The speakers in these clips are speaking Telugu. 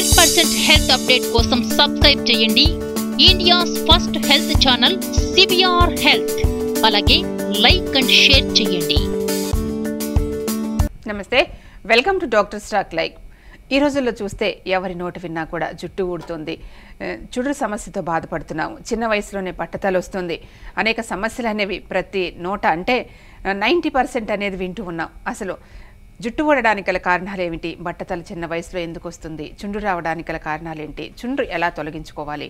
100% हेल्थ अपडेट कोसम सब्सक्राइब చేయండి India's first health channel CBR health అలాగే లైక్ అండ్ షేర్ చేయండి నమస్తే welcome to doctor struck like ఈ రోజుల్లో చూస్తే ఎవరి నోటి విన్నా కూడా జుట్టు ఊడుతుంది జుట్టు సమస్యతో బాధపడుతున్నాము చిన్న వయసులోనే పట్టతల వస్తుంది అనేక సమస్యలు అనేవి ప్రతి నోట అంటే 90% అనేది వింటూ ఉన్నాం అసలు జుట్టు ఊడడానికి గల కారణాలు ఏమిటి బట్టతల చిన్న వయసులో ఎందుకు వస్తుంది చుండు రావడానికి గల కారణాలు ఏంటి చుండు ఎలా తొలగించుకోవాలి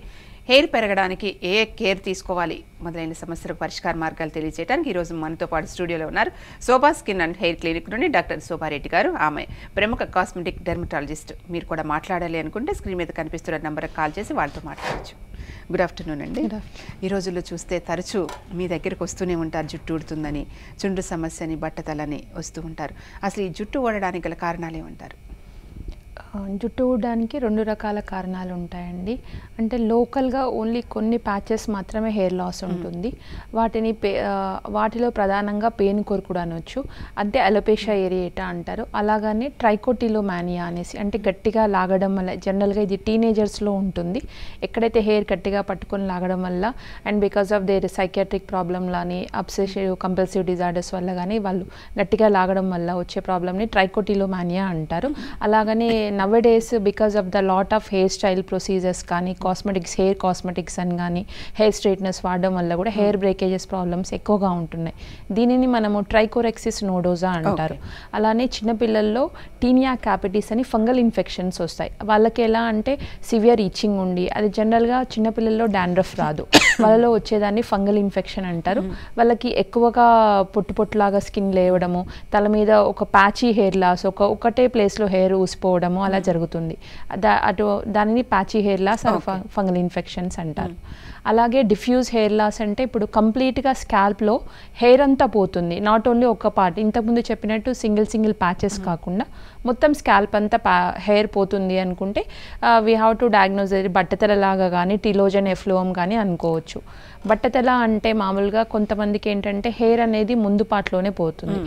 హెయిర్ పెరగడానికి ఏ కేర్ తీసుకోవాలి మొదలైన సమస్యల పరిష్కార మార్గాలు తెలియజేయడానికి ఈ రోజు మనతో పాటు స్టూడియోలో ఉన్నారు Shobha skin and hair clinic నుండి డాక్టర్ శోభారెడ్డి గారు ఆమె ప్రముఖ కాస్మెటిక్ డెర్మటాలజిస్ట్ మీరు కూడా మాట్లాడాలి అనుకుంటే స్క్రీన్ మీద కనిపిస్తున్న నంబర్కి కాల్ చేసి వాళ్ళతో మాట్లాడవచ్చు గుడ్ ఆఫ్టర్నూన్ అండి ఈ రోజుల్లో చూస్తే తరచూ మీ దగ్గరికి వస్తూనే ఉంటారు జుట్టు ఊడుతుందని చుండు సమస్యని బట్టతలని వస్తూ ఉంటారు అసలు ఈ జుట్టు ఊడడానికి గల కారణాలు ఏమంటారు జుట్టు ఊడడానికి రెండు రకాల కారణాలు ఉంటాయండి అంటే లోకల్గా ఓన్లీ కొన్ని ప్యాచెస్ మాత్రమే హెయిర్ లాస్ ఉంటుంది వాటిని వాటిలో ప్రధానంగా పెయిన్ కొరుకుడు అనొచ్చు అంటే అలోపేషియా ఏరియేటా అంటారు అలాగనే ట్రైకోటిలోమానియా అనేసి అంటే గట్టిగా లాగడం వల్ల జనరల్గా ఇది టీనేజర్స్లో ఉంటుంది ఎక్కడైతే హెయిర్ గట్టిగా పట్టుకొని లాగడం వల్ల and because of their psychiatric ప్రాబ్లంలని అబ్సెసివ్ కంపల్సివ్ డిజార్డర్స్ వల్ల కానీ వాళ్ళు గట్టిగా లాగడం వల్ల వచ్చే ప్రాబ్లమ్ని ట్రైకోటిలోమానియా అంటారు అలాగనే nowadays because of the lot of hairstyle procedures కానీ కాస్మెటిక్స్ హెయిర్ కాస్మెటిక్స్ అని కానీ హెయిర్ స్ట్రైట్నెస్ వాడడం వల్ల కూడా హెయిర్ బ్రేకేజెస్ ప్రాబ్లమ్స్ ఎక్కువగా ఉంటున్నాయి దీనిని మనము ట్రైకోరెక్సిస్ నోడోసా అంటారు అలానే చిన్నపిల్లల్లో టీనియా క్యాపిటిస్ అని ఫంగల్ ఇన్ఫెక్షన్స్ వస్తాయి వాళ్ళకి ఎలా అంటే సివియర్ ఈచింగ్ ఉండి అది జనరల్గా చిన్నపిల్లల్లో డాండ్రఫ్ రాదు వాళ్ళలో వచ్చేదాన్ని ఫంగల్ ఇన్ఫెక్షన్ అంటారు వాళ్ళకి ఎక్కువగా పొట్టు పొట్టులాగా స్కిన్ లేవడము తల మీద ఒక ప్యాచీ హెయిర్ లాస్ ఒకటే ప్లేస్లో హెయిర్ ఊసిపోవడము అలా జరుగుతుంది అటు దానిని patchy hair loss fungal infections అంటారు అలాగే డిఫ్యూజ్ హెయిర్ లాస్ అంటే ఇప్పుడు కంప్లీట్గా స్కాల్ప్లో హెయిర్ అంతా పోతుంది నాట్ ఓన్లీ ఒక పార్ట్ ఇంతకుముందు చెప్పినట్టు సింగిల్ సింగిల్ ప్యాచెస్ కాకుండా మొత్తం స్కాల్ప్ అంతా హెయిర్ పోతుంది అనుకుంటే వీ హ్యావ్ టు డయాగ్నోజ్ బట్టతలలాగా కానీ టిలోజన్ ఎఫ్లోమ్ కానీ అనుకోవచ్చు బట్టతల అంటే మామూలుగా కొంతమందికి ఏంటంటే హెయిర్ అనేది ముందు పార్ట్లోనే పోతుంది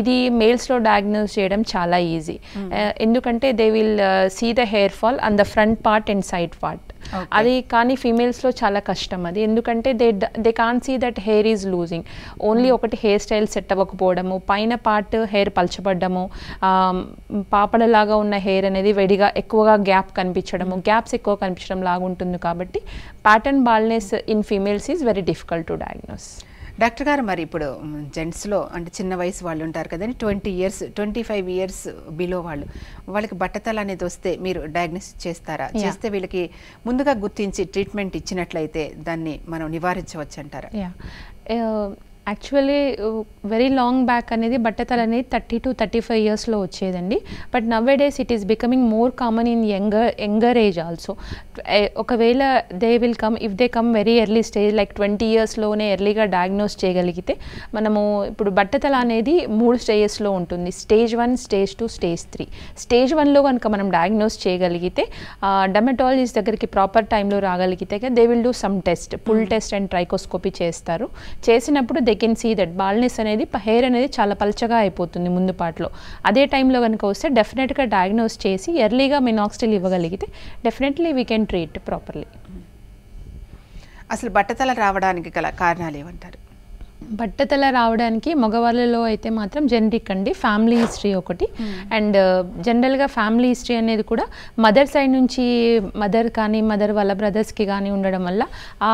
ఇది మేల్స్లో డయాగ్నోజ్ చేయడం చాలా ఈజీ ఎందుకంటే they will see the hair fall on the front part and side part అది కానీ ఫీమేల్స్లో చాలా కష్టం అది ఎందుకంటే they can see that hair is losing only ఒకటి హెయిర్ స్టైల్ సెట్ అవ్వకపోవడము పైన పార్ట్ హెయిర్ పలచబడ్డము పాపడలాగా ఉన్న హెయిర్ అనేది వేడిగా ఎక్కువగా గ్యాప్ కనిపించడము గ్యాప్స్ ఎక్కువ కనిపించడం లాగా ఉంటుంది కాబట్టి pattern baldness in females is very difficult to diagnose doctor గారు మరి ఇప్పుడు జెంట్స్లో అంటే చిన్న వయసు వాళ్ళు ఉంటారు కదండి 25 years బిలో వాళ్ళు వాళ్ళకి బట్టతల అనేది వస్తే మీరు డయాగ్నోస్ చేస్తారా చేస్తే వీళ్ళకి ముందుగా గుర్తించి ట్రీట్మెంట్ ఇచ్చినట్లయితే దాన్ని మనం నివారించవచ్చు అంటారా యాక్చువల్లీ వెరీ లాంగ్ బ్యాక్ అనేది బట్టతల అనేది 30 to 35 yearsలో వచ్చేదండి బట్ నవ్వే days it is becoming more common in younger age also ఒకవేళ they will come if they come very early stage like 20 yearsలోనే ఎర్లీగా డయాగ్నోస్ చేయగలిగితే మనము ఇప్పుడు బట్టతల అనేది 3 stagesలో ఉంటుంది stage 1, stage 2, stage 3 stage 1లో కనుక మనం డయాగ్నోస్ చేయగలిగితే డెర్మటాలజిస్ట్ దగ్గరికి ప్రాపర్ టైంలో రాగలిగితే they will do some test pull test and trichoscopy చేస్తారు చేసినప్పుడు they can see that baldness అనేది హెయిర్ అనేది చాలా పలచగా అయిపోతుంది ముందు పాటలో అదే టైంలో కనుక వస్తే డెఫినెట్గా డయాగ్నోస్ చేసి ఎర్లీగా మినాక్సిడిల్ ఇవ్వగలిగితే definitely we can treat properly అసలు బట్టతల రావడానికి గల కారణాలు ఏమంటారు బట్టతల రావడానికి మగవాళ్ళలో అయితే మాత్రం జెనెటిక్ అండి ఫ్యామిలీ హిస్టరీ ఒకటి అండ్ జనరల్గా ఫ్యామిలీ హిస్టరీ అనేది కూడా మదర్ సైడ్ నుంచి మదర్ కానీ మదర్ వాళ్ళ బ్రదర్స్కి కానీ ఉండడం వల్ల ఆ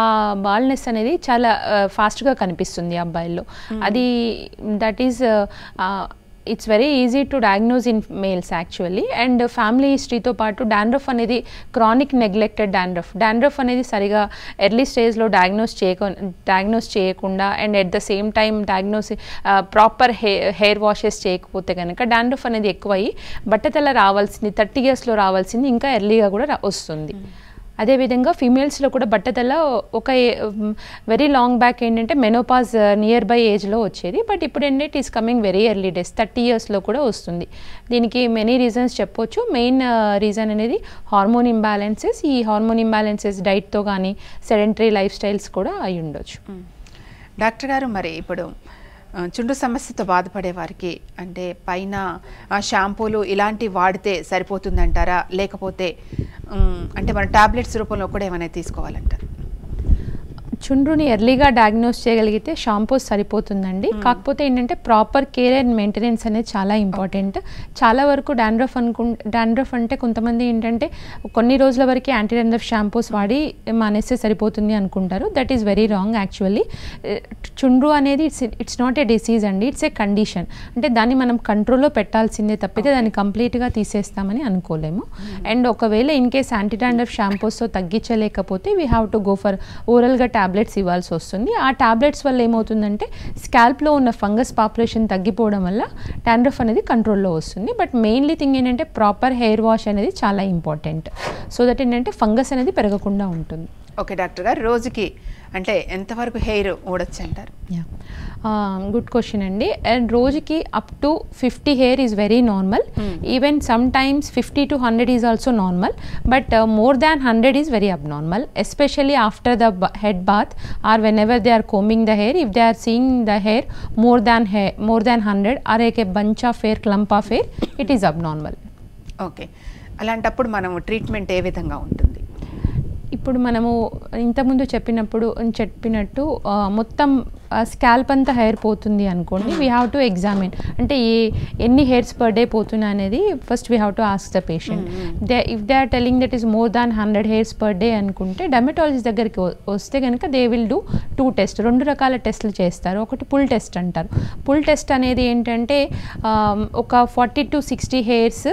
బాల్నెస్ అనేది చాలా ఫాస్ట్గా కనిపిస్తుంది అబ్బాయిల్లో అది that is it's very easy to diagnose in males actually and family హిస్టరీతో పాటు డాండ్రఫ్ అనేది క్రానిక్ నెగ్లెక్టెడ్ డాండ్రఫ్ అనేది సరిగా ఎర్లీ స్టేజ్లో డయాగ్నోస్ చేయకుండా and at the same time diagnose proper hair washes చేయకపోతే కనుక డాండ్రఫ్ అనేది ఎక్కువయ్యి బట్టతల రావాల్సింది 30 yearsలో రావాల్సింది ఇంకా ఎర్లీగా కూడా వస్తుంది అదేవిధంగా ఫీమేల్స్లో కూడా బట్టతల ఒక వెరీ లాంగ్ బ్యాక్ ఏంటంటే మెనోపాజ్ నియర్ బై ఏజ్లో వచ్చేది బట్ ఇప్పుడు ఏంటంటే it is coming very early days 30 yearsలో కూడా వస్తుంది దీనికి మెనీ రీజన్స్ చెప్పొచ్చు మెయిన్ రీజన్ అనేది హార్మోన్ ఇంబ్యాలెన్సెస్ ఈ హార్మోన్ ఇంబ్యాలెన్సెస్ డైట్తో కానీ సెడెంటరీ లైఫ్ స్టైల్స్ కూడా అయి ఉండొచ్చు డాక్టర్ గారు మరి ఇప్పుడు చుండు సమస్యతో బాధపడే వారికి అంటే పైన షాంపూలు ఇలాంటివి వాడితే సరిపోతుందంటారా లేకపోతే అంటే మన టాబ్లెట్స్ రూపంలో కూడా ఏమైనా తీసుకోవాలంట. చుండ్రుని ఎర్లీగా డయాగ్నోస్ చేయగలిగితే షాంపూస్ సరిపోతుందండి. కాకపోతే ఏంటంటే ప్రాపర్ కేర్ అండ్ మెయింటెనెన్స్ అనేది చాలా ఇంపార్టెంట్. చాలా వరకు డాండ్రఫ్ అంటే కొంతమంది ఏంటంటే కొన్ని రోజుల వరకు యాంటీ డాండ్రఫ్ షాంపూస్ వాడి మానేస్తే సరిపోతుంది అనుకుంటారు. That is very wrong actually. చుండ్రు అనేది ఇట్స్ నాట్ ఏ డిసీజ్ అండి, ఇట్స్ ఏ కండిషన్. అంటే దాన్ని మనం కంట్రోల్లో పెట్టాల్సిందే తప్పితే దాన్ని కంప్లీట్గా తీసేస్తామని అనుకోలేము. అండ్ ఒకవేళ ఇన్ కేస్ యాంటీ డాండ్రఫ్ షాంపూస్తో తగ్గించలేకపోతే we have to go for ఓరల్గా టాబ్లెట్స్ ఇవ్వాల్సి వస్తుంది. ఆ టాబ్లెట్స్ వల్ల ఏమవుతుందంటే స్కాల్ప్లో ఉన్న ఫంగస్ పాపులేషన్ తగ్గిపోవడం వల్ల డాండ్రఫ్ అనేది కంట్రోల్లో వస్తుంది. బట్ మెయిన్లీ థింగ్ ఏంటంటే ప్రాపర్ హెయిర్ వాష్ అనేది చాలా ఇంపార్టెంట్, సో దట్ ఏంటంటే ఫంగస్ అనేది పెరగకుండా ఉంటుంది. ఓకే డాక్టర్ గారు, రోజుకి అంటే ఎంతవరకు హెయిర్ ఊడొచ్చు అంటారు? గుడ్ క్వశ్చన్ అండి. అండ్ రోజుకి up to 50 hair is very normal. Even some times 50 to 100 is also normal, but more than 100 is very abnormal, especially after the head bath or whenever they are combing the hair. If they are seeing the hair more than 100 or Ek a bunch of hair, clump of hair, it is abnormal. Okay, అలాంటప్పుడు మనం ట్రీట్మెంట్ ఏ విధంగా ఉంటుంది? ఇప్పుడు మనము ఇంతకుముందు చెప్పినట్టు మొత్తం స్కాల్ప్ అంతా హెయిర్ పోతుంది అనుకోండి. వీ హ్యావ్ టు ఎగ్జామిన్ అంటే ఎన్ని హెయిర్స్ పర్ డే పోతున్నాయి అనేది first we have to ask the patient. If they are telling that is more than 100 hairs per day అనుకుంటే డర్మటాలజిస్ట్ దగ్గరికి వస్తే కనుక దే విల్ డూ 2 టెస్ట్. 2 రకాల టెస్టులు చేస్తారు. ఒకటి పుల్ టెస్ట్ అంటారు. పుల్ టెస్ట్ అనేది ఏంటంటే ఒక 40 to 60 hairs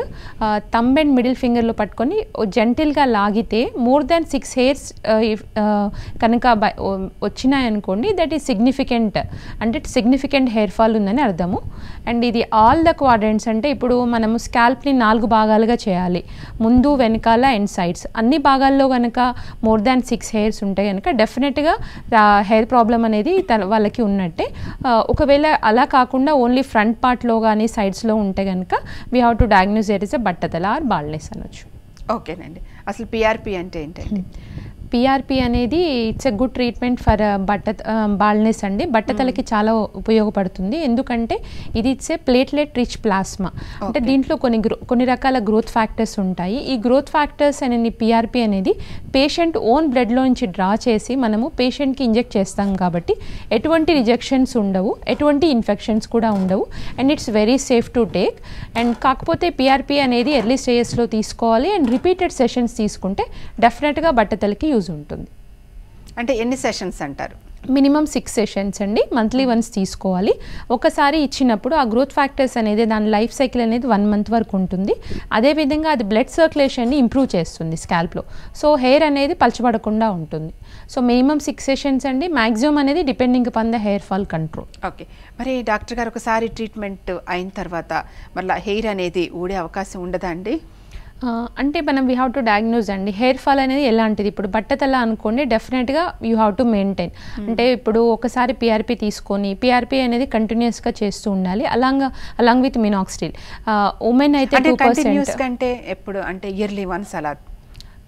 thumb and middle ఫింగర్లో పట్టుకొని జెంటిల్గా లాగితే మోర్ దాన్ 6 హెయిర్స్ కనుక వచ్చినాయనుకోండి దట్ ఈస్ సిగ్నిఫికెంట్, అంటే సిగ్నిఫికెంట్ హెయిర్ ఫాల్ ఉందని అర్థము. అండ్ ఇది ఆల్ ద క్వాడ్రెంట్స్, అంటే ఇప్పుడు మనము స్కాల్ప్ని 4 భాగాలుగా చేయాలి, ముందు వెనకాల అండ్ సైడ్స్. అన్ని భాగాల్లో కనుక మోర్ దాన్ 6 హెయిర్స్ ఉంటే కనుక డెఫినెట్గా హెయిర్ ప్రాబ్లం అనేది వాళ్ళకి ఉన్నట్టే. ఒకవేళ అలా కాకుండా ఓన్లీ ఫ్రంట్ పార్ట్లో కానీ సైడ్స్లో ఉంటే కనుక we have to diagnose that is బట్టతల ఆర్ బాల్నెస్ అనొచ్చు. ఓకేనండి, అసలు పిఆర్పి అంటే ఏంటండి? పిఆర్పి అనేది it's a good treatment for baldness అండి. బట్టతలకి చాలా ఉపయోగపడుతుంది, ఎందుకంటే ఇది it's a platelet rich plasma. అంటే దీంట్లో కొన్ని రకాల గ్రోత్ ఫ్యాక్టర్స్ ఉంటాయి. ఈ గ్రోత్ ఫ్యాక్టర్స్ అనేది పిఆర్పి అనేది పేషెంట్ ఓన్ బ్లడ్లో నుంచి డ్రా చేసి మనము పేషెంట్కి ఇంజెక్ట్ చేస్తాం కాబట్టి ఎటువంటి రిజెక్షన్స్ ఉండవు, ఎటువంటి ఇన్ఫెక్షన్స్ కూడా ఉండవు. And it's very safe to take. And కాకపోతే పిఆర్పి అనేది ఎర్లీ స్టేజెస్లో తీసుకోవాలి. అండ్ రిపీటెడ్ సెషన్స్ తీసుకుంటే డెఫినెట్గా బట్టతలకి యూజ్ ఉంటుంది. అంటే ఎన్ని సెషన్స్ అంటారు? మినిమం 6 సెషన్స్ అండి, మంత్లీ వన్స్ తీసుకోవాలి. ఒకసారి ఇచ్చినప్పుడు ఆ గ్రోత్ ఫ్యాక్టర్స్ అనేది దాని లైఫ్ సైకిల్ అనేది 1 month వరకు ఉంటుంది. అదేవిధంగా అది బ్లడ్ సర్క్యులేషన్ని ఇంప్రూవ్ చేస్తుంది స్కాల్ప్లో, సో హెయిర్ అనేది పలచబడకుండా ఉంటుంది. సో మినిమం 6 సెషన్స్ అండి, మ్యాక్సిమం అనేది depending upon the hair fall control. Okay, మరి డాక్టర్ గారు ఒకసారి ట్రీట్మెంట్ అయిన తర్వాత మళ్ళీ హెయిర్ అనేది ఊడే అవకాశం ఉండదా అండి? అంటే మనం వీ హ్యావ్ టు డయాగ్నోజ్ అండి. హెయిర్ ఫాల్ అనేది ఎలాంటిది, ఇప్పుడు బట్టతల అనుకోండి, డెఫినెట్గా యూ హ్యావ్ టు మెయింటైన్. అంటే ఇప్పుడు ఒకసారి పిఆర్పి తీసుకొని పిఆర్పి అనేది కంటిన్యూస్గా చేస్తూ ఉండాలి, అలాంగ్ విత్ మినాక్సిడిల్. ఉమెన్ అయితే 2% అంటే ఎప్పుడు అంటే ఇయర్లీ వన్స్ అలా.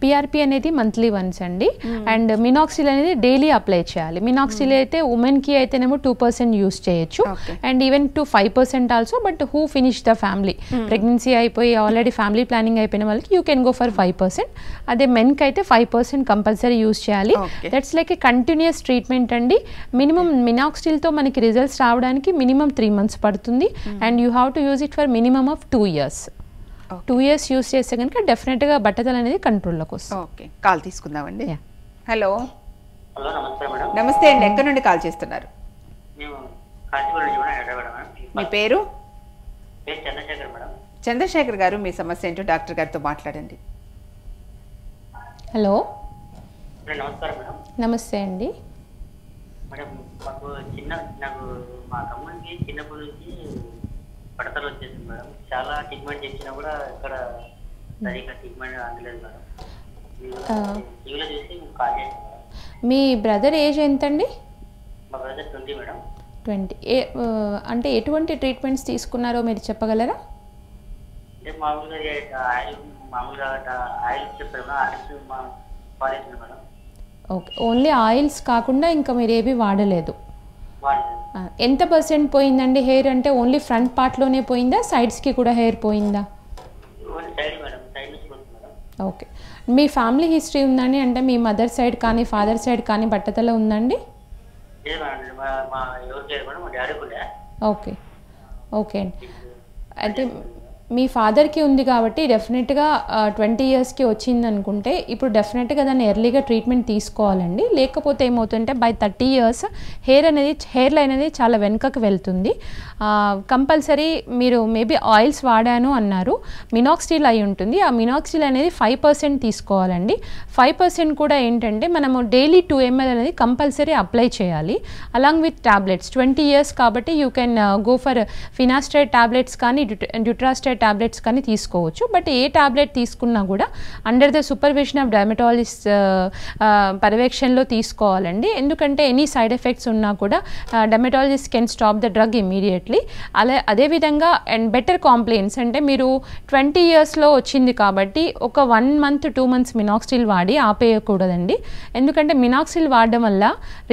పిఆర్పి అనేది మంత్లీ వన్స్ అండి. అండ్ మినాక్సిల్ అనేది డైలీ అప్లై చేయాలి. మినాక్సిల్ అయితే ఉమెన్కి అయితేనేమో 2% యూస్ చేయొచ్చు, and even 5% also. But who finish the family, pregnancy అయిపోయి ఆల్రెడీ ఫ్యామిలీ ప్లానింగ్ అయిపోయిన వాళ్ళకి యూ కెన్ గో ఫర్ 5%. అదే మెన్కి అయితే 5% కంపల్సరీ యూస్ చేయాలి. That's like a continuous treatment అండి. మినిమం మినాక్సిల్తో మనకి రిజల్ట్స్ రావడానికి మినిమం 3 months పడుతుంది. And you have to use it for minimum of 2 years. 2 years use చేస్తే కనుక డెఫినెట్గా బట్టతల అనేది కంట్రోల్లోకి వస్తుంది. ఓకే, కాల్ తీసుకుందామండి. హలో, నమస్తే అండి. ఎక్కడ నుండి కాల్ చేస్తున్నారు? మీ పేరు? చంద్రశేఖర్ గారు, మీ సమస్య ఏంటో డాక్టర్ గారితో మాట్లాడండి. హలో, నమస్తే అండి. బట్టతలు వచ్చేసింది మేడం. చాలా ట్రీట్మెంట్ చేసినా కూడా ఇక్కడ సరిగ్గా ట్రీట్మెంట్ అందలేదు మేడం. టీవీలో చూసి కాల్ చేసి. మీ బ్రదర్ ఏజ్ ఎంతండి? మా బ్రదర్ 20 మేడం. 20. అంటే ఎటువంటి ట్రీట్మెంట్స్ తీసుకున్నారో మీరు చెప్పగలరా? అంటే మామూలుగా ఆయిల్ చెప్పారు, ఆయిల్స్ వాడేసింది మేడం. ఓకే, ఓన్లీ ఆయిల్స్ కాకుండా ఇంకా మీరు ఏవి వాడలేదు? ఎంత పర్సెంట్ పోయిందండి హెయిర్? అంటే ఓన్లీ ఫ్రంట్ పార్ట్లోనే పోయిందా, సైడ్స్కి కూడా హెయిర్ పోయిందా? ఓకే, మీ ఫ్యామిలీ హిస్టరీ ఉందండి? అంటే మీ మదర్ సైడ్ కానీ ఫాదర్ సైడ్ కానీ బట్టతల ఉందండి? ఓకే ఓకే అండి. అయితే మీ ఫాదర్కి ఉంది కాబట్టి డెఫినెట్గా 20 yearsకి వచ్చింది అనుకుంటే ఇప్పుడు డెఫినెట్గా దాన్ని ఎర్లీగా ట్రీట్మెంట్ తీసుకోవాలండి. లేకపోతే ఏమవుతుందంటే బై 30 years హెయిర్ లైన్ అనేది చాలా వెనుకకు వెళ్తుంది. కంపల్సరీ మీరు మేబీ ఆయిల్స్ వాడాను అన్నారు, మినాక్సిడిల్ అయి ఉంటుంది. ఆ మినాక్సిడిల్ అనేది 5% తీసుకోవాలండి. 5% కూడా ఏంటంటే మనము డైలీ 2 ml అనేది కంపల్సరీ అప్లై చేయాలి అలాంగ్ విత్ ట్యాబ్లెట్స్. 20 years కాబట్టి you can go for finasteride tablets కానీ డ్యూట్రాస్టైడ్ టాబ్లెట్స్ కానీ తీసుకోవచ్చు. బట్ ఏ టాబ్లెట్ తీసుకున్నా కూడా under the supervision of dermatologist పర్యవేక్షణలో తీసుకోవాలండి. ఎందుకంటే ఎనీ సైడ్ ఎఫెక్ట్స్ ఉన్నా కూడా dermatologist can stop the drug immediately. అలా అదేవిధంగా అండ్ బెటర్ కాంప్లైంట్స్ అంటే మీరు 20 yearsలో వచ్చింది కాబట్టి ఒక 1 month 2 months మినాక్సిల్ వాడి ఆపేయకూడదండి. ఎందుకంటే మినాక్సిల్ వాడడం వల్ల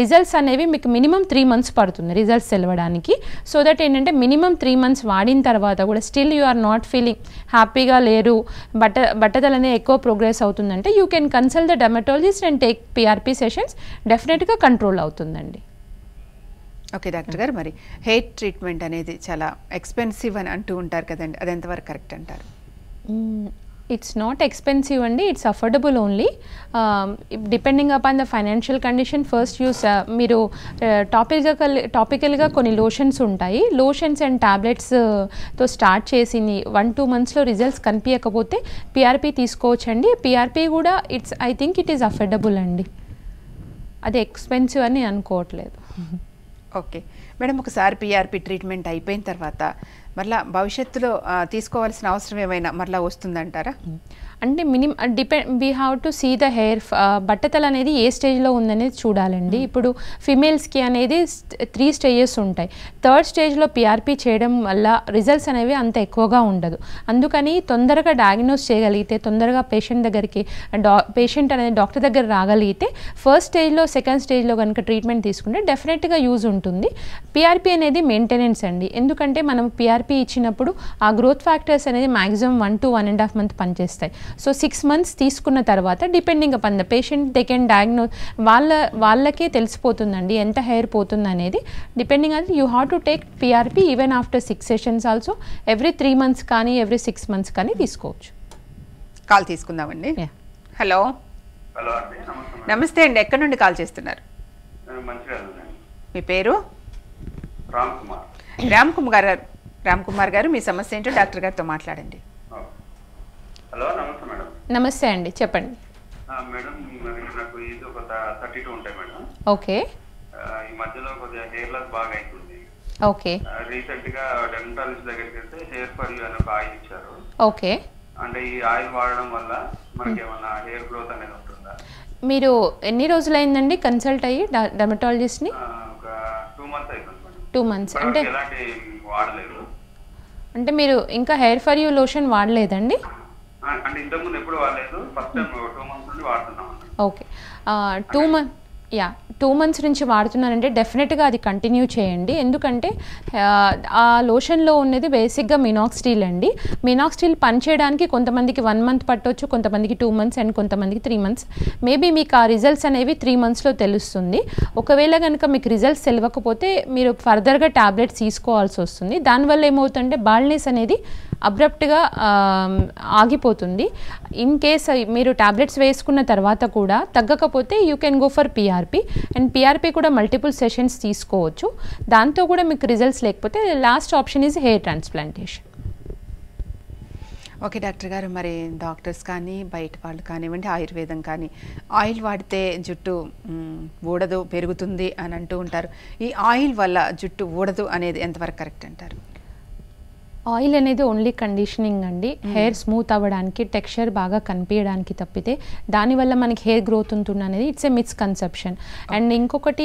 రిజల్ట్స్ అనేవి మీకు మినిమం 3 months పడుతుంది రిజల్ట్స్ తెలవడానికి. సో దట్ ఏంటంటే మినిమం 3 months వాడిన తర్వాత కూడా still you are not feeling హ్యాపీగా లేరు, బట్టతల అనేది ఎక్కువ ప్రోగ్రెస్ అవుతుందంటే you can consult the dermatologist and take PRP sessions. డెఫినెట్గా కంట్రోల్ అవుతుందండి. ఓకే డాక్టర్ గారు, మరి హెయిర్ ట్రీట్మెంట్ అనేది చాలా ఎక్స్పెన్సివ్ అని అంటూ ఉంటారు కదండి, అది ఎంతవరకు కరెక్ట్ అంటారు? ఇట్స్ నాట్ ఎక్స్పెన్సివ్ అండి, it's affordable only depending upon the financial condition. First use మీరు టాపికల్గా కొన్ని లోషన్స్ ఉంటాయి, లోషన్స్ అండ్ ట్యాబ్లెట్స్తో స్టార్ట్ చేసి 1-2 monthsలో రిజల్ట్స్ కనిపించకపోతే PRP తీసుకోవచ్చండి. PRP కూడా it's I think it is affordable అండి, అది ఎక్స్పెన్సివ్ అని అనుకోవట్లేదు. ఓకే మేడం, ఒకసారి PRP ట్రీట్మెంట్ అయిపోయిన తర్వాత మరలా భవిష్యత్తులో తీసుకోవాల్సిన అవసరం ఏమైనా మరలా వస్తుందంటారా? అంటే we have to see the hair. బట్టతల అనేది ఏ స్టేజ్లో ఉందనేది చూడాలండి. ఇప్పుడు ఫిమేల్స్కి అనేది 3 stages ఉంటాయి. 3rd stage లో PRP చేయడం వల్ల రిజల్ట్స్ అనేవి అంత ఎక్కువగా ఉండదు. అందుకని తొందరగా డయాగ్నోస్ చేయగలిగితే, తొందరగా పేషెంట్ దగ్గరికి డాక్టర్ దగ్గర రాగలిగితే, 1st stage లో 2nd stage లో కనుక ట్రీట్మెంట్ తీసుకుంటే డెఫినెట్గా యూజ్ ఉంటుంది. PRP అనేది మెయింటెనెన్స్ అండి. ఎందుకంటే మనం PRP ఇచ్చినప్పుడు ఆ గ్రోత్ ఫ్యాక్టర్స్ అనేది మ్యాక్సిమం 1 to 1.5 months పనిచేస్తాయి. సో 6 months తీసుకున్న తర్వాత depending upon the patient they can diagnose, వాళ్ళకే తెలిసిపోతుందండి ఎంత హెయిర్ పోతుంది అనేది. డిపెండింగ్ అది you have to take PRP even after 6 sessions also, every 3 months కానీ ఎవ్రీ 6 months కానీ తీసుకోవచ్చు. కాల్ తీసుకుందామండి. హలో హలో అండి, నమస్తే అండి. ఎక్కడ నుండి కాల్ చేస్తున్నారు? మీ పేరు? రామ్ కుమార్ గారు, మీ సమస్య ఏంటో డాక్టర్ గారితో మాట్లాడండి. హలో నమస్తే మేడం. నమస్తే అండి, చెప్పండి. మేడం నాకు ఇది ఒక 32 ఉంటాయి మేడం. ఓకే. ఈ మధ్యలో కొంచెం హెయిర్ లాస్ బాగా అవుతుంది. ఓకే. రీసెంట్ గా డెంటాలిస్ట్ దగ్గరికి వెళ్తే హెయిర్ ఫాల్ అనే ఒక ఆయిల్ ఇచ్చారు. ఓకే. అంటే ఈ ఆయిల్ వాడడం వల్ల మనకి ఏమైనా హెయిర్ గ్రోత్ అనేది ఉంటుందా? మీరు ఎన్ని రోజులు అయిందండి కన్సల్ట్ అయ్యి డెర్మటాలజిస్ట్ ని? ఒక 2 months అయిపోయింది. 2 months అంటే వాడలేదు. అంటే మీరు ఇంకా హెయిర్ ఫర్ యూ లోషన్ వాడలేదండి? అంటే ఇంతకుముందు ఎప్పుడు వాడలేదు, ఫస్ట్ టైం 2 మంత్స్ నుండి వాడుతున్నామండి. ఓకే. 2 months నుంచి వాడుతున్నారంటే డెఫినెట్గా అది కంటిన్యూ చేయండి. ఎందుకంటే ఆ లోషన్లో ఉన్నది బేసిక్గా మినాక్సిడిల్ అండి. మినాక్సిడిల్ పనిచేయడానికి కొంతమందికి 1 month పట్టవచ్చు, కొంతమందికి 2 months అండ్ కొంతమందికి 3 months. మేబీ మీకు ఆ రిజల్ట్స్ అనేవి 3 monthsలో తెలుస్తుంది. ఒకవేళ కనుక మీకు రిజల్ట్స్ తెలియకపోతే మీరు ఫర్దర్గా ట్యాబ్లెట్స్ తీసుకోవాల్సి వస్తుంది. దానివల్ల ఏమవుతుందంటే బాల్నెస్ అనేది అబ్రప్ట్గా ఆగిపోతుంది. ఇన్ కేస్ మీరు ట్యాబ్లెట్స్ వేసుకున్న తర్వాత కూడా తగ్గకపోతే you can go for PRP and PRP కూడా మల్టిపుల్ సెషన్స్ తీసుకోవచ్చు. దాంతో కూడా మీకు రిజల్ట్స్ లేకపోతే last option is hair transplantation. Okay doctor గారు, మరి డాక్టర్స్ కానీ బయట వాళ్ళు కానివ్వండి ఆయుర్వేదం కానీ ఆయిల్ వాడితే జుట్టు ఊడదు పెరుగుతుంది అని అంటూ ఉంటారు. ఈ ఆయిల్ వల్ల జుట్టు ఊడదు అనేది ఎంతవరకు కరెక్ట్ అంటారు? ఆయిల్ అనేది ఓన్లీ కండిషనింగ్ అండి, హెయిర్ స్మూత్ అవ్వడానికి, టెక్స్చర్ బాగా కనిపించడానికి తప్పితే దానివల్ల మనకి హెయిర్ గ్రోత్ ఉంటుంది అనేది ఇట్స్ ఏ మిస్కన్సెప్షన్. అండ్ ఇంకొకటి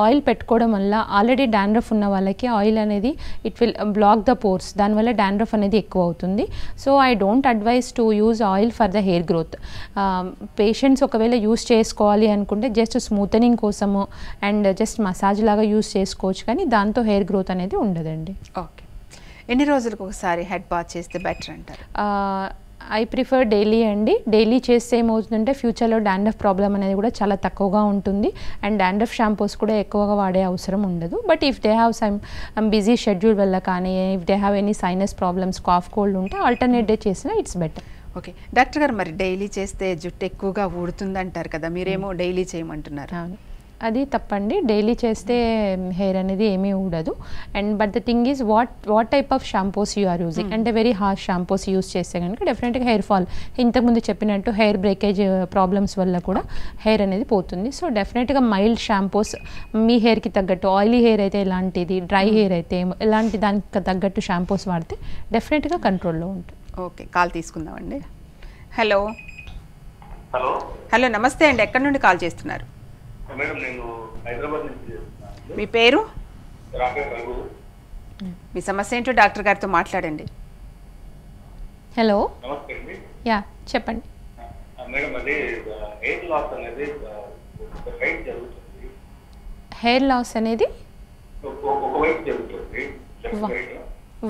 ఆయిల్ పెట్టుకోవడం వల్ల ఆల్రెడీ డాండ్రఫ్ ఉన్న వాళ్ళకి ఆయిల్ అనేది it will block the pores, దానివల్ల డాండ్రఫ్ అనేది ఎక్కువ అవుతుంది. So I don't advise to use oil for the hair growth. Patients ఒకవేళ యూజ్ చేసుకోవాలి అనుకుంటే జస్ట్ స్మూతనింగ్ కోసము అండ్ జస్ట్ మసాజ్ లాగా యూజ్ చేసుకోవచ్చు, కానీ దాంతో హెయిర్ గ్రోత్ అనేది ఉండదండి. ఓకే. ఎన్ని రోజులకు ఒకసారి హెడ్ బాత్ చేస్తే బెటర్ అంటారు? I prefer daily and daily చేస్తే ఏమవుతుందంటే ఫ్యూచర్లో డాండ్రఫ్ ప్రాబ్లమ్ అనేది కూడా చాలా తక్కువగా ఉంటుంది అండ్ డాండ్రఫ్ షాంపూస్ కూడా ఎక్కువగా వాడే అవసరం ఉండదు but if they have some busy schedule వల్ల కానీ if they have any sinus problems cough cold ఉంటే ఆల్టర్నేట్ డే చేసినా ఇట్స్ బెటర్. ఓకే డాక్టర్ గారు మరి డైలీ చేస్తే జుట్టు ఎక్కువగా ఊడుతుంది అంటారు కదా మీరేమో డైలీ చేయమంటున్నారు. అవును అది తప్పండి డైలీ చేస్తే హెయిర్ అనేది ఏమీ ఊడదు and but the thing is what type of shampoos you are using అంటే వెరీ హార్ష్ షాంపూస్ యూజ్ చేస్తే కనుక డెఫినెట్గా హెయిర్ ఫాల్ ఇంతకుముందు చెప్పినట్టు హెయిర్ బ్రేకేజ్ ప్రాబ్లమ్స్ వల్ల కూడా హెయిర్ అనేది పోతుంది సో డెఫినెట్గా మైల్డ్ షాంపూస్ మీ హెయిర్కి తగ్గట్టు ఆయిలీ హెయిర్ అయితే ఎలాంటిది డ్రై హెయిర్ అయితే ఎలాంటి దానికి తగ్గట్టు షాంపూస్ వాడితే డెఫినెట్గా కంట్రోల్లో ఉంటుంది. ఓకే కాల్ తీసుకుందామండి. హలో హలో హలో నమస్తే అండి ఎక్కడి నుండి కాల్ చేస్తున్నారు? మీ పేరు మీ సమస్య ఏంటో డాక్టర్ గారితో మాట్లాడండి. హలో యా చెప్పండి. హెయిర్ లాస్ అనేది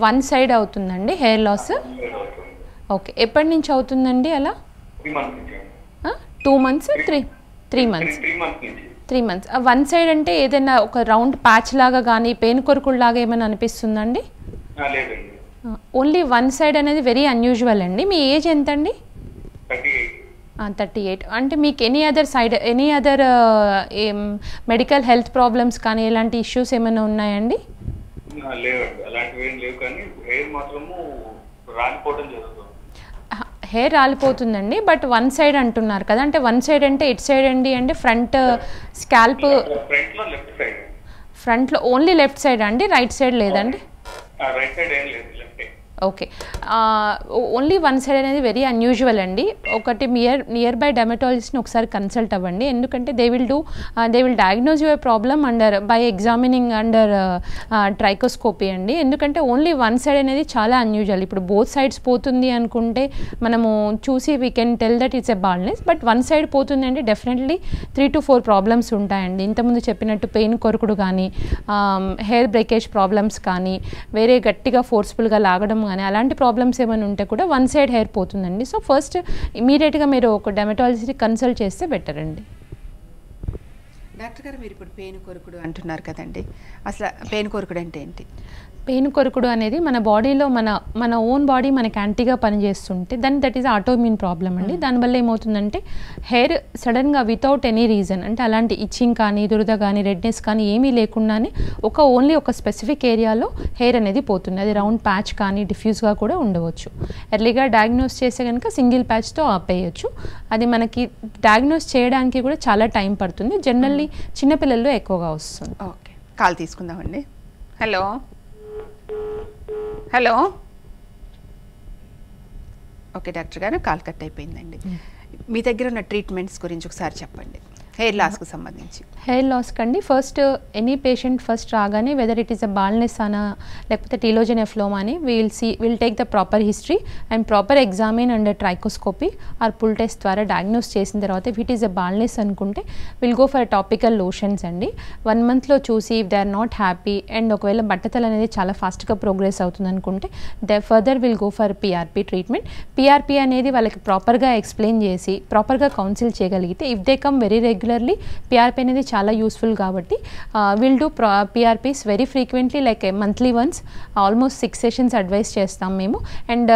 వన్ సైడ్ అవుతుందండి హెయిర్ లాస్. ఓకే ఎప్పటి నుంచి అవుతుందండి? అలా 2 months 3 months 3 months one side అంటే ఏదైనా ఒక రౌండ్ ప్యాచ్ లాగా కానీ పెయిన్ కొరకుల్లాగా ఏమైనా అనిపిస్తుందండి? ఓన్లీ వన్ సైడ్ అనేది వెరీ అన్యూజువల్ అండి. మీ ఏజ్ ఎంత అండి? 38. అంటే మీకు any other medical health problems కానీ ఎలాంటి ఇష్యూస్ ఏమైనా ఉన్నాయండి? హెయిర్ రాలిపోతుందండి బట్ వన్ సైడ్ అంటున్నారు కదా అంటే వన్ సైడ్ అంటే ఇట్ సైడ్ అండి అంటే ఫ్రంట్ స్కాల్ప్ ఫ్రంట్లో ఓన్లీ లెఫ్ట్ సైడ్ అండి రైట్ సైడ్ లేదండి? ఓకే ఓన్లీ వన్ సైడ్ అనేది వెరీ అన్యూజువల్ అండి. ఒకటి నియర్ బై డెర్మటాలజిస్ట్ని ఒకసారి కన్సల్ట్ అవ్వండి ఎందుకంటే they will diagnose your problem by examining under trichoscopy అండి. ఎందుకంటే ఓన్లీ వన్ సైడ్ అనేది చాలా అన్యూజువల్. ఇప్పుడు బోత్ సైడ్స్ పోతుంది అనుకుంటే మనము చూసి we can tell that it's a baldness but one side పోతుంది అంటే డెఫినెట్లీ 3 to 4 ప్రాబ్లమ్స్ ఉంటాయండి. ఇంతకుముందు చెప్పినట్టు పెయిన్ కొరకుడు కానీ హెయిర్ బ్రేకేజ్ ప్రాబ్లమ్స్ కానీ వేరే గట్టిగా ఫోర్స్ఫుల్గా లాగడం కానీ అలాంటి ప్రాబ్లమ్స్ ఏమైనా ఉంటే కూడా వన్ సైడ్ హెయిర్ పోతుందండి. సో ఫస్ట్ ఇమీడియట్గా మీరు ఒక డెర్మటాలజిస్ట్ని కన్సల్ట్ చేస్తే బెటర్ అండి. డాక్టర్ గారు మీరు ఇప్పుడు పెయిన్ కొరకుడు అంటున్నారు కదండి, అసలు పెయిన్ కొరకుడు అంటే ఏంటి? పెయిన్ కొరకుడు అనేది మన బాడీలో మన ఓన్ బాడీ మనకి యాంటీగా పనిచేస్తుంటే దట్ ఈజ్ ఆటోమ్యూన్ ప్రాబ్లం అండి. దానివల్ల ఏమవుతుందంటే హెయిర్ సడన్గా వితౌట్ ఎనీ రీజన్ అంటే అలాంటి ఇచ్చింగ్ కానీ దురద కానీ రెడ్నెస్ కానీ ఏమీ లేకుండానే ఓన్లీ ఒక స్పెసిఫిక్ ఏరియాలో హెయిర్ అనేది పోతుంది. అది రౌండ్ ప్యాచ్ కానీ డిఫ్యూజ్గా కూడా ఉండవచ్చు. ఎర్లీగా డయాగ్నోస్ చేస్తే కనుక సింగిల్ ప్యాచ్తో ఆపేయచ్చు. అది మనకి డయాగ్నోస్ చేయడానికి కూడా చాలా టైం పడుతుంది. జనరల్లీ చిన్నపిల్లల్లో ఎక్కువగా వస్తుంది. ఓకే కాల్ తీసుకుందామండి. హలో హలో ఓకే డాక్టర్ గారు కాల్ కట్ అయిపోయిందండి. మీ దగ్గర ఉన్న ట్రీట్మెంట్స్ గురించి ఒకసారి చెప్పండి హెయిర్ లాస్కి సంబంధించి. హెయిర్ లాస్కి అండి ఫస్ట్ ఎనీ పేషెంట్ ఫస్ట్ రాగానే whether it is a baldness అనా లేకపోతే టీలోజన్ ఎఫ్లోమా అని will take the proper history and proper examine and trichoscopy or pull test ద్వారా డయాగ్నోస్ చేసిన తర్వాత if it is a baldness అనుకుంటే will go for topical lotions అండి. 1 monthలో చూసి if they are not happy and ఒకవేళ బట్టతలు అనేది చాలా ఫాస్ట్గా ప్రోగ్రెస్ అవుతుంది అనుకుంటే they further will go for PRP treatment. PRP అనేది వాళ్ళకి ప్రాపర్గా ఎక్స్ప్లెయిన్ చేసి ప్రాపర్గా కౌన్సిల్ చేయగలిగితే if they come very regularly PRP అనేది చాలా యూస్ఫుల్ కాబట్టి will do PRPs very frequently like monthly once almost 6 sessions advice చేస్తాం మేము. అండ్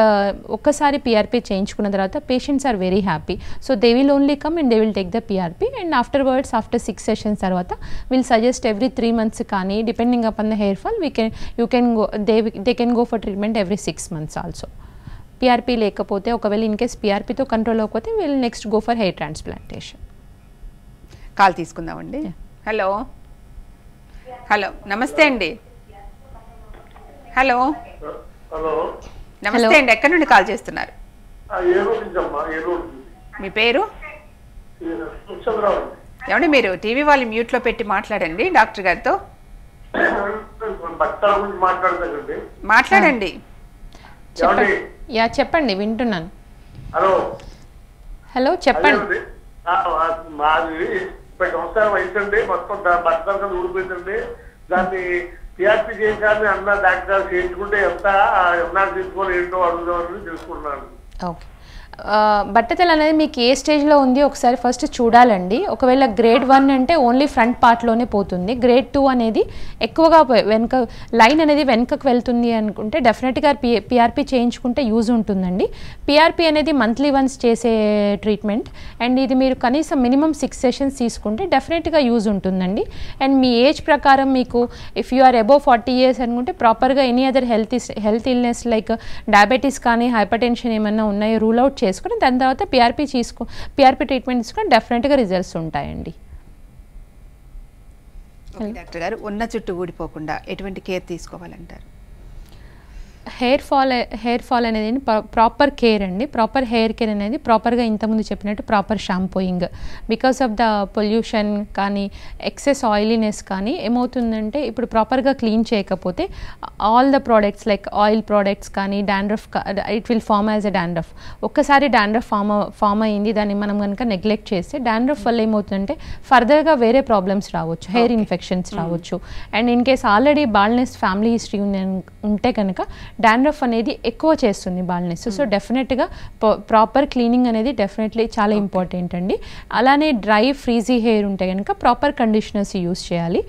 ఒక్కసారి పిఆర్పీ చేయించుకున్న తర్వాత patients are very happy so they will only come and they will take the PRP and afterwards after 6 sessions తర్వాత విల్ సజెస్ట్ ఎవ్రీ 3 months కానీ depending upon the hair fall they can go for treatment every 6 months also. PRP లేకపోతే ఒకవేళ ఇన్ కేస్ పిఆర్పీతో కంట్రోల్ అవ్వకపోతే will next go for hair transplantation. Call తీసుకుందామండి. హలో హలో నమస్తే అండి. హలో నమస్తే అండి ఎక్కడి నుండి కాల్ చేస్తున్నారు? మీ పేరు ఏమండి? మీరు టీవీ వాళ్ళు మ్యూట్లో పెట్టి మాట్లాడండి డాక్టర్ గారితో మాట్లాడండి. యా చెప్పండి వింటున్నాను. హలో చెప్పండి. మాది 30 సంవత్సరాల వయసు అండి. మొత్తం బట్టలు కదా ఊడిపోయిందండి. దాన్ని పిఆర్పీ చేశారని అన్న డాక్టర్ చేయించుకుంటే ఎంత ఉన్నా తీసుకోవాలి ఏంటో అడుగుదామని తెలుసుకుంటున్నాను. బట్టతల అనేది మీకు ఏ స్టేజ్ లో ఉంది ఒకసారి ఫస్ట్ చూడాలండి. ఒకవేళ గ్రేడ్ 1 అంటే ఓన్లీ ఫ్రంట్ పార్ట్ లోనే పోతుంది. గ్రేడ్ 2 అనేది ఎక్కువగా వెనక లైన్ అనేది వెనకకు వెళ్తుంది అనుకుంటే డెఫినెట్ గా PRP చేయించుకుంటే యూజ్ ఉంటుందండి. PRP అనేది మంత్లీ వన్స్ చేసే ట్రీట్మెంట్ అండ్ ఇది మీరు కనీసం మినిమం 6 సెషన్స్ తీసుకుంటే డెఫినెట్ గా యూజ్ ఉంటుందండి. అండ్ మీ ఏజ్ ప్రకారం మీకు if you are above 40 years అనుకుంటే ప్రాపర్ గా any other health illness like diabetes కానీ హైపర్టెన్షన్ ఏమన్నా ఉన్నాయో రూల్ అవుట్ చేసుకుని దాని తర్వాత PRP ట్రీట్మెంట్ తీసుకుని డెఫినెట్ గా రిజల్ట్స్ ఉంటాయండి. డాక్టర్ గారు ఉన్న చుట్టూ ఊడిపోకుండా ఎటువంటి కేర్ తీసుకోవాలంటారు? హెయిర్ ఫాల్ అనేది ప్రాపర్ కేర్ అండి. ప్రాపర్ హెయిర్ కేర్ అనేది ప్రాపర్గా ఇంతకుముందు చెప్పినట్టు proper shampooing. Because of the pollution కానీ ఎక్సెస్ ఆయిలీనెస్ కానీ ఏమవుతుందంటే ఇప్పుడు ప్రాపర్గా క్లీన్ చేయకపోతే all the products like oil products కానీ dandruff it will form as a dandruff. ఒక్కసారి డాండ్రఫ్ ఫామ్ అయ్యింది దాన్ని మనం కనుక నెగ్లెక్ట్ చేస్తే డాండ్రఫ్ వల్ల ఏమవుతుందంటే ఫర్దర్గా వేరే ప్రాబ్లమ్స్ రావచ్చు, హెయిర్ ఇన్ఫెక్షన్స్ రావచ్చు. And in case already baldness family history ఉంటే కనుక డాండ్రఫ్ అనేది ఎక్కువ చేస్తుంది బాల్నెస్. సో డెఫినెట్గా ప్రాపర్ క్లీనింగ్ అనేది డెఫినెట్లీ చాలా ఇంపార్టెంట్ అండి. అలానే డ్రై ఫ్రీజీ హెయిర్ ఉంటే కనుక ప్రాపర్ కండిషనర్స్ యూస్ చేయాలి.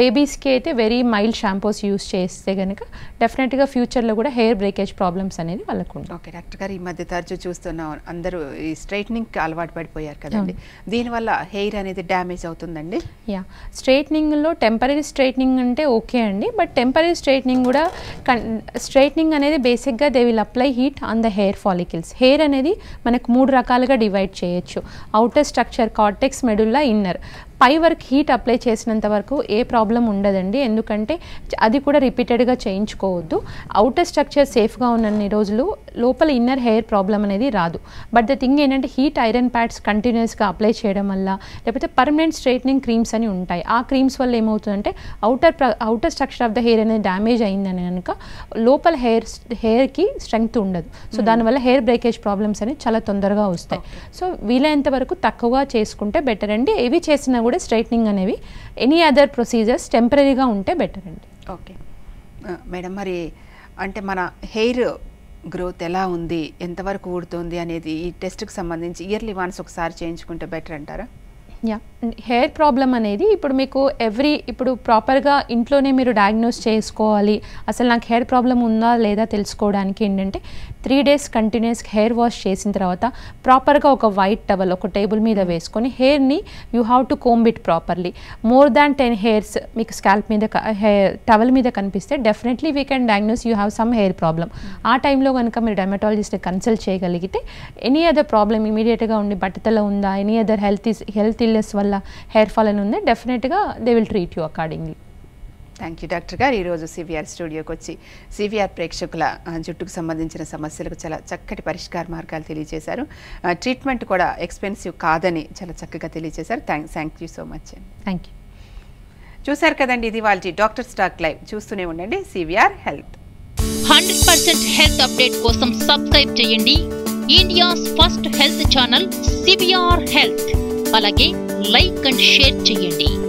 బేబీస్కి అయితే వెరీ మైల్డ్ షాంపూస్ యూస్ చేస్తే కనుక డెఫినెట్గా ఫ్యూచర్లో కూడా హెయిర్ బ్రేకేజ్ ప్రాబ్లమ్స్ అనేది వాళ్ళకు ఉంటాయి. ఓకే డాక్టర్ గారు, ఈ మధ్య తరచూ చూస్తున్నాం అందరూ ఈ స్ట్రైట్నింగ్కి అలవాటు పడిపోయారు కదండి, దీనివల్ల హెయిర్ అనేది డ్యామేజ్ అవుతుందండి? యా, స్ట్రైట్నింగ్లో టెంపరీ స్ట్రైట్నింగ్ అంటే ఓకే అండి, బట్ టెంపరీ స్ట్రైట్నింగ్ కూడా స్ట్రైట్నింగ్ అనేది బేసిక్గా they will apply heat on the hair follicles. Hair అనేది మనకు 3 రకాలుగా డివైడ్ చేయొచ్చు. Outer structure cortex, medulla, inner. పై వరకు హీట్ అప్లై చేసినంత వరకు ఏ ప్రాబ్లం ఉండదండి, ఎందుకంటే అది కూడా రిపీటెడ్గా చేయించుకోవద్దు. ఔటర్ స్ట్రక్చర్ సేఫ్గా ఉన్నన్ని రోజులు లోపల ఇన్నర్ హెయిర్ ప్రాబ్లం అనేది రాదు. బట్ ద థింగ్ ఏంటంటే హీట్ ఐరన్ ప్యాడ్స్ కంటిన్యూస్గా అప్లై చేయడం వల్ల లేకపోతే పర్మనెంట్ స్ట్రైట్నింగ్ క్రీమ్స్ అని ఉంటాయి, ఆ క్రీమ్స్ వల్ల ఏమవుతుందంటే outer structure of the hair అనేది డ్యామేజ్ అయిందని కనుక లోపల హెయిర్కి స్ట్రెంగ్త్ ఉండదు. సో దానివల్ల హెయిర్ బ్రేకేజ్ ప్రాబ్లమ్స్ అనేవి చాలా తొందరగా వస్తాయి. సో వీలైనంత వరకు తక్కువగా చేసుకుంటే బెటర్ అండి. ఏవి చేసినా కూడా స్ట్రైట్నింగ్ అనేవి ఎనీ అదర్ ప్రొసీజర్స్ టెంపరీగా ఉంటే బెటర్ అండి. ఓకే మేడం, మరి అంటే మన హెయిర్ గ్రోత్ ఎలా ఉంది, ఎంతవరకు ఊడుతుంది అనేది ఈ టెస్ట్కి సంబంధించి ఇయర్లీ వన్స్ ఒకసారి చేయించుకుంటే బెటర్ అంటారా? యా, హెయిర్ ప్రాబ్లం అనేది ఇప్పుడు మీకు ఇప్పుడు ప్రాపర్గా ఇంట్లోనే మీరు డయాగ్నోస్ చేసుకోవాలి. అసలు నాకు హెయిర్ ప్రాబ్లం ఉందా లేదా తెలుసుకోవడానికి ఏంటంటే 3 డేస్ కంటిన్యూస్ హెయిర్ వాష్ చేసిన తర్వాత ప్రాపర్గా ఒక వైట్ టవల్ ఒక టేబుల్ మీద వేసుకొని హెయిర్ని you have to comb it properly. More than 10 hairs మీకు స్కాల్ప్ మీద టవల్ మీద కనిపిస్తే definitely we can diagnose you have some hair problem. ఆ టైంలో కనుక మీరు డెర్మటాలజిస్ట్ని కన్సల్ట్ చేయగలిగితే ఎనీ అదర్ ప్రాబ్లం ఇమీడియట్గా ఉండి బట్టతల ఉందా, ఎనీ అదర్ హెల్త్ ఇల్నెస్ వల్ల హెయిర్ ఫాల్ అని ఉంది, డెఫినెట్గా they will treat you accordingly. Thank you doctor గారు, ఈరోజు CVR స్టూడియోకి వచ్చి CVR ప్రేక్షకుల జుట్టుకు సంబంధించిన సమస్యలకు చాలా చక్కటి పరిష్కార మార్గాలు తెలియజేశారు. ట్రీట్మెంట్ కూడా ఎక్స్పెన్సివ్ కాదని చాలా చక్కగా తెలియజేశారు. Thank you so much. Thank you. చూశారు కదండి ఇది వాళ్ళ డాక్టర్ స్ట్రక్ లైవ్. చూస్తూనే ఉండండి CVR హెల్త్. 100% హెల్త్ అప్డేట్ కోసం సబ్స్క్రైబ్ చేయండి India's first health channel CVR health. అలాగే లైక్ అండ్ షేర్ చేయండి.